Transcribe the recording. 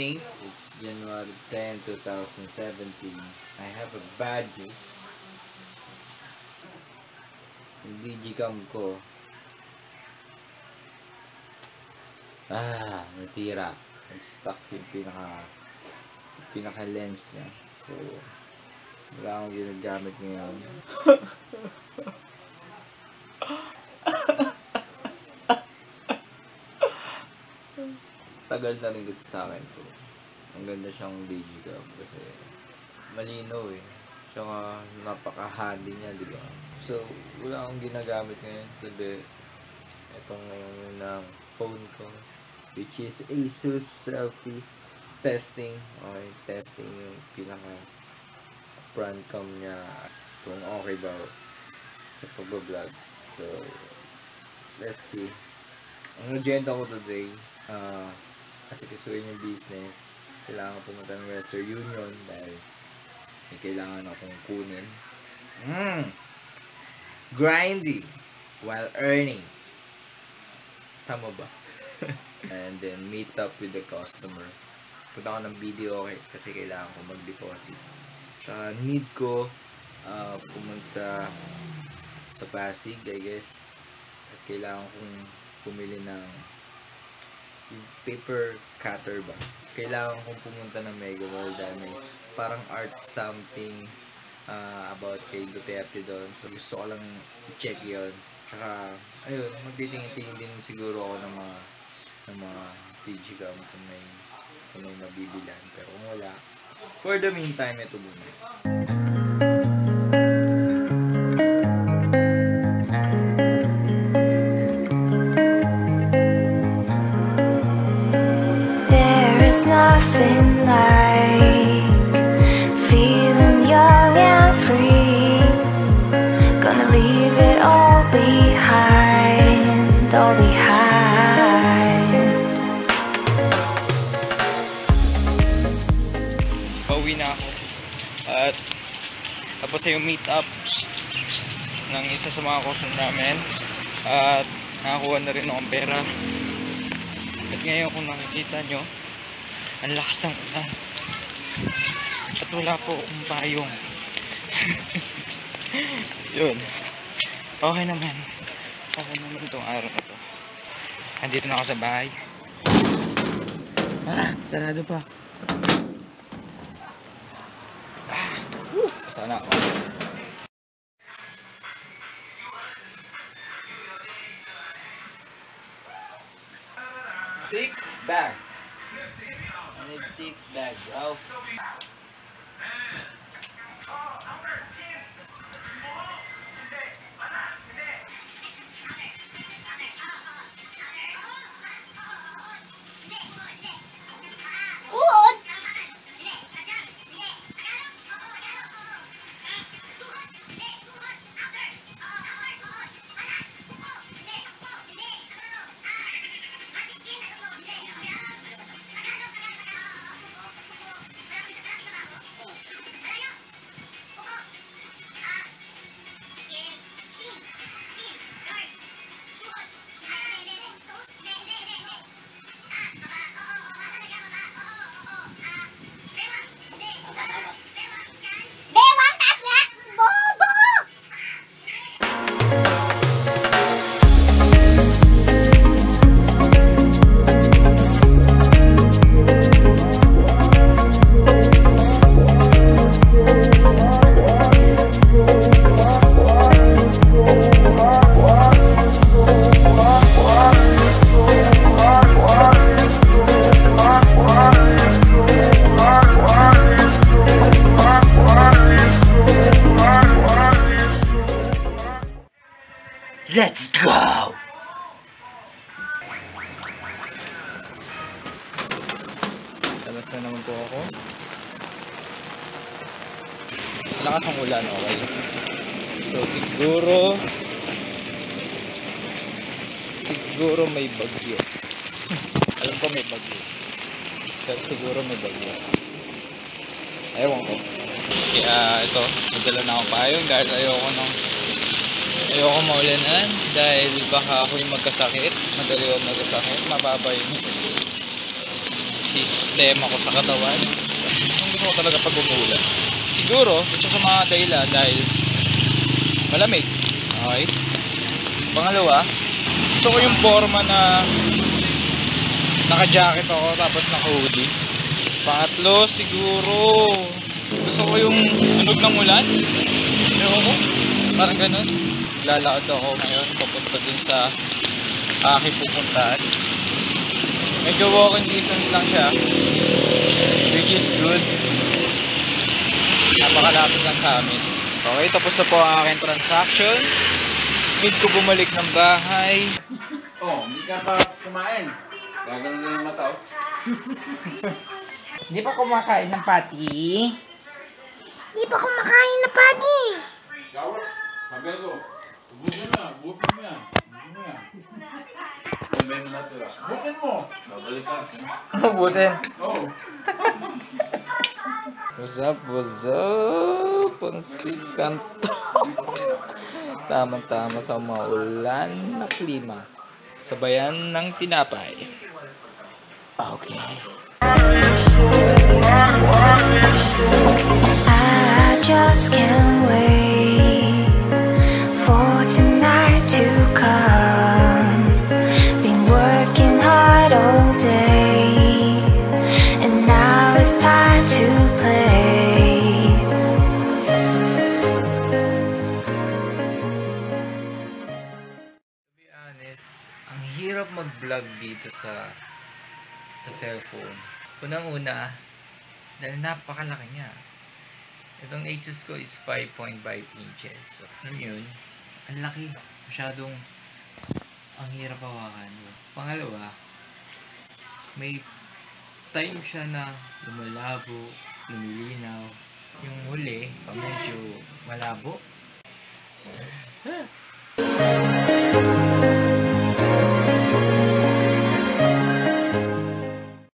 morning. It's January 10, 2017. I have a bad news. Yung digicam ko. Nasira. Nag-stuck yung pinaka lens niya. So, wala akong ginagamit ngayon. Tagal na rin gusto sa akin po. Ang ganda siyang digicam kasi malinaw eh. Siya nga napaka-handy niya, di ba? So, wala akong ginagamit ngayon. Sabi, itong ngayon ng phone ko, which is Asus Selfie. Testing. Okay, testing yung pinaka-front cam niya. Kung okay ba sa pag-vlog. So, let's see. Ang agenda ko today, kasi kasuhin yung business, kailangan ko pumunta ng Western Union dahil may kailangan akong kunin. Grinding while earning. Tama ba? And then meet up with the customer. Punta ko ng video okay, kasi kailangan ko mag-deposit. Sa need ko pumunta sa Pasig, I guess. At kailangan kong pumili ng paper cutter ba? Kailangan kong pumunta ng Mega Mall dahil may parang art something about kay Duterte doon. So gusto ko lang i-check yun. Tsaka, ayun, magtitingin-tingin din siguro ako ng mga digicam kung may nabibilan. Pero kung wala, for the meantime, ito muna. There's nothing like feeling young and free. Gonna leave it all behind, all behind. Pauwi na ako. At tapos ay yung meet up ng isa sa mga customer namin. At nakakuha na rin akong pera. At ngayon kung nakikita nyo, ang lakas ng ulan. At wala po akong payong. Yun. Okay naman. Okay naman itong araw na to. Andito na ako sa bahay. Sarado pa. Sana ako. Six bags. I need 6 bags, bro. Let's go! Talas na naman po ako. Lakas ang ulan, okay? So siguro may bagyo. Alam ko may bagyo. Pero siguro may bagyo. Ewan ko. Kaya ito, magdala na ako payong dahil ayoko maulanan dahil baka ako yung magkasakit. Madali ako magkasakit. Mababa yung si sistema ko sa katawan. Hindi ko talaga pag umuulan. Siguro, isa sa mga dahilan dahil malamig. Okay? Pangalawa, gusto ko yung forma na naka-jacket ako tapos naka-hoodie. Pangatlo, siguro gusto ko yung tunog ng ulan. Pero ako, parang ganun. Lalakad ako ngayon papunta dun sa aking pupuntaan. Medyo walking distance lang siya, which is good. Napakalapit lang sa amin. Okay, tapos na po ang aking transaction. Need ko bumalik ng bahay. Oh, hindi ka pa kumain. Gagano na yung mata, oh. Hindi pa kumakain ng pati. Hindi pa kumakain ng pati. Gawal, sabi ko. Bukin na, bukin mo yan. Bukin mo yan. Bukin mo natin. Bukin mo. Babalikan. Bukin. Oo. What's up, Pansig Kanto. Tama-tama sa maulan na klima. Sabayan ng tinapay. Okay. I just can't wait for tonight to come. Been working hard all day, and now it's time to play. To be honest, ang hirap mag-vlog dito sa cellphone. Unang-una, dahil napakalaki niya. Itong Asus ko is 5.5 inches. So, alam yun, ang laki. Masyadong ang hirap hawakan. Pangalawa, may time siya na lumalabo, lumilinaw. Yung huli, medyo malabo.